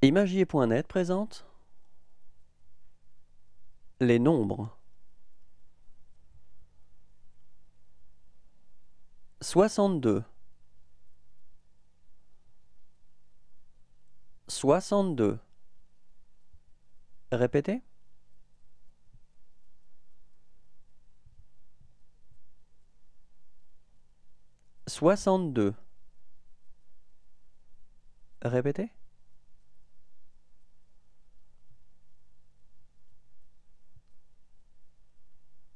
Imagier.net présente les nombres 62, 62. Répétez. 62. Répétez. 62.